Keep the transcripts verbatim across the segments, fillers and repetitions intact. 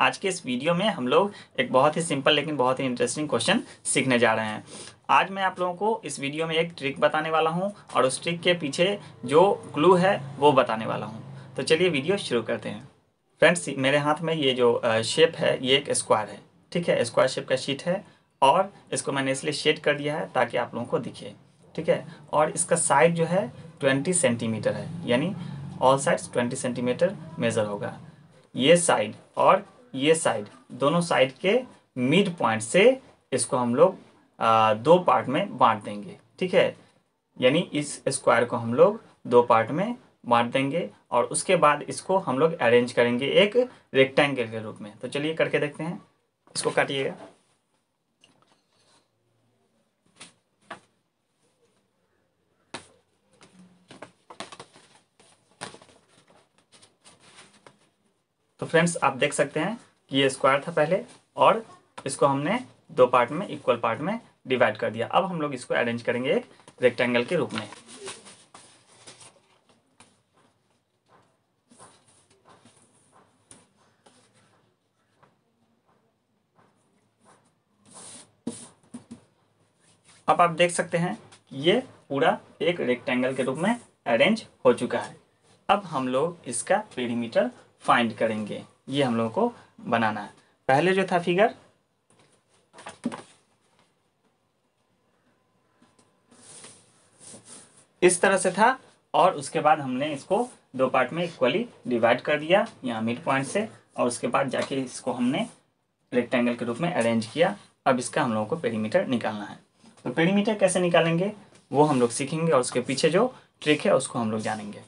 आज के इस वीडियो में हम लोग एक बहुत ही सिंपल लेकिन बहुत ही इंटरेस्टिंग क्वेश्चन सीखने जा रहे हैं। आज मैं आप लोगों को इस वीडियो में एक ट्रिक बताने वाला हूं और उस ट्रिक के पीछे जो क्लू है वो बताने वाला हूं। तो चलिए वीडियो शुरू करते हैं। फ्रेंड्स, मेरे हाथ में ये जो शेप है ये एक स्क्वायर है, ठीक है, स्क्वायर शेप का शीट है और इसको मैंने इसलिए शेड कर दिया है ताकि आप लोगों को दिखे, ठीक है। और इसका साइड जो है ट्वेंटी सेंटीमीटर है, यानी all sides twenty centimetre measure होगा। ये साइड और ये साइड, दोनों साइड के मिड पॉइंट से इसको हम लोग दो पार्ट में बांट देंगे, ठीक है। यानी इस स्क्वायर को हम लोग दो पार्ट में बांट देंगे और उसके बाद इसको हम लोग अरेंज करेंगे एक रेक्टेंगल के रूप में। तो चलिए करके देखते हैं। इसको काटिएगा। तो फ्रेंड्स, आप देख सकते हैं कि ये स्क्वायर था पहले और इसको हमने दो पार्ट में, इक्वल पार्ट में डिवाइड कर दिया। अब हम लोग इसको अरेंज करेंगे एक रेक्टेंगल के रूप में। अब आप देख सकते हैं ये पूरा एक रेक्टेंगल के रूप में अरेंज हो चुका है। अब हम लोग इसका पेरीमीटर फाइंड करेंगे, ये हम लोगों को बनाना है। पहले जो था फिगर, इस तरह से था और उसके बाद हमने इसको दो पार्ट में इक्वली डिवाइड कर दिया यहाँ मिड पॉइंट से और उसके बाद जाके इसको हमने रेक्टेंगल के रूप में अरेंज किया। अब इसका हम लोगों को पेरीमीटर निकालना है। तो पेरीमीटर कैसे निकालेंगे वो हम लोग सीखेंगे और उसके पीछे जो ट्रिक है उसको हम लोग जानेंगे।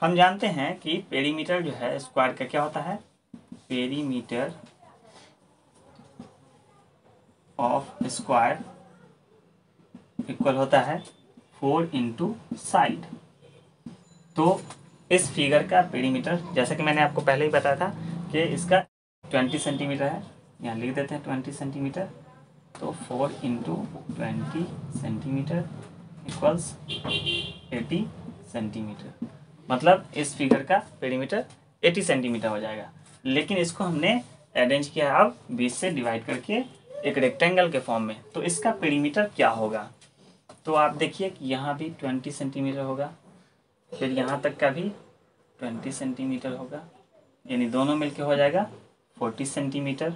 हम जानते हैं कि पेरीमीटर जो है स्क्वायर का क्या होता है, पेरीमीटर ऑफ स्क्वायर इक्वल होता है फोर इंटू साइड। तो इस फिगर का पेरीमीटर, जैसा कि मैंने आपको पहले ही बताया था कि इसका ट्वेंटी सेंटीमीटर है, यहाँ लिख देते हैं ट्वेंटी सेंटीमीटर। तो four into twenty centimetre equals eighty centimetre, मतलब इस फिगर का पेरीमीटर अस्सी सेंटीमीटर हो जाएगा। लेकिन इसको हमने अरेंज किया अब बीस से डिवाइड करके एक रेक्टेंगल के फॉर्म में। तो इसका पेरीमीटर क्या होगा, तो आप देखिए कि यहाँ भी बीस सेंटीमीटर होगा, फिर यहाँ तक का भी बीस सेंटीमीटर होगा, यानी दोनों मिलके हो जाएगा चालीस सेंटीमीटर।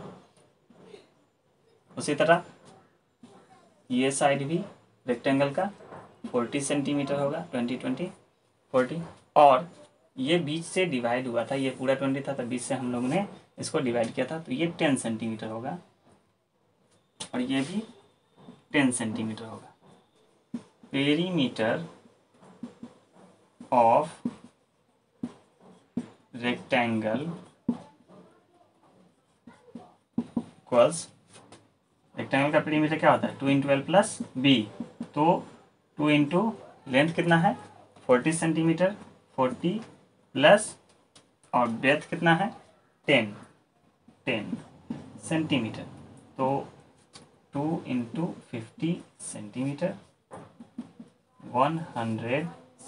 उसी तरह ये साइड भी रेक्टेंगल का चालीस सेंटीमीटर होगा, बीस बीस चालीस। और ये बीच से डिवाइड हुआ था, ये पूरा ट्वेंटी था तो बीच से हम लोग ने इसको डिवाइड किया था, तो ये टेन सेंटीमीटर होगा और ये भी टेन सेंटीमीटर होगा। Perimeter of rectangle equals, rectangle का पेरीमीटर क्या होता है, two into L plus B. तो टू इंटू लेंथ कितना है, चालीस सेंटीमीटर, चालीस प्लस, और ब्रेथ कितना है दस, दस सेंटीमीटर। तो दो इंटू फिफ्टी सेंटीमीटर, सौ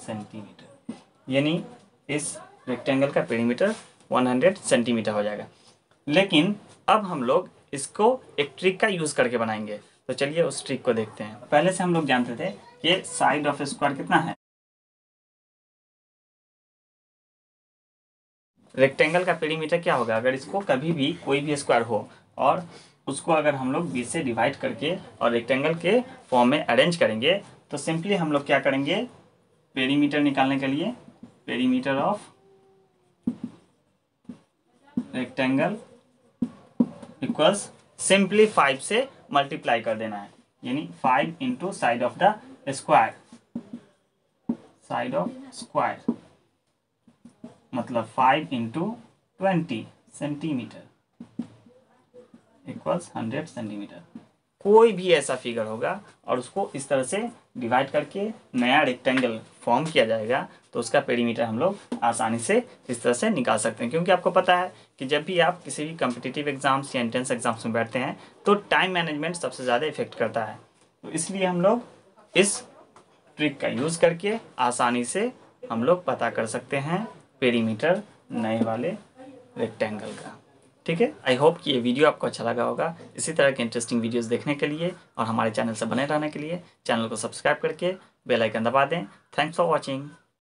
सेंटीमीटर, यानी इस रेक्टेंगल का पेरीमीटर सौ सेंटीमीटर हो जाएगा। लेकिन अब हम लोग इसको एक ट्रिक का यूज़ करके बनाएंगे। तो चलिए उस ट्रिक को देखते हैं। पहले से हम लोग जानते थे कि साइड ऑफ स्क्वायर कितना है, रेक्टेंगल का पेरीमीटर क्या होगा। अगर इसको कभी भी कोई भी स्क्वायर हो और उसको अगर हम लोग बीस से डिवाइड करके और रेक्टेंगल के फॉर्म में अरेंज करेंगे, तो सिंपली हम लोग क्या करेंगे पेरीमीटर निकालने के लिए, perimeter of rectangle equals simply five से मल्टीप्लाई कर देना है, यानी five into side of the square, side of square मतलब five into twenty centimetre equals hundred centimetre. कोई भी ऐसा फिगर होगा और उसको इस तरह से डिवाइड करके नया रेक्टेंगल फॉर्म किया जाएगा, तो उसका पेरीमीटर हम लोग आसानी से इस तरह से निकाल सकते हैं। क्योंकि आपको पता है कि जब भी आप किसी भी कॉम्पिटिटिव एग्जाम्स या एंट्रेंस एग्जाम्स में बैठते हैं तो टाइम मैनेजमेंट सबसे ज़्यादा इफेक्ट करता है। तो इसलिए हम लोग इस ट्रिक का यूज़ करके आसानी से हम लोग पता कर सकते हैं पेरीमीटर नए वाले रेक्टेंगल का। ठीक है, आई होप कि ये वीडियो आपको अच्छा लगा होगा। इसी तरह के इंटरेस्टिंग वीडियोस देखने के लिए और हमारे चैनल से बने रहने के लिए चैनल को सब्सक्राइब करके बेल आइकन दबा दें। Thanks for watching.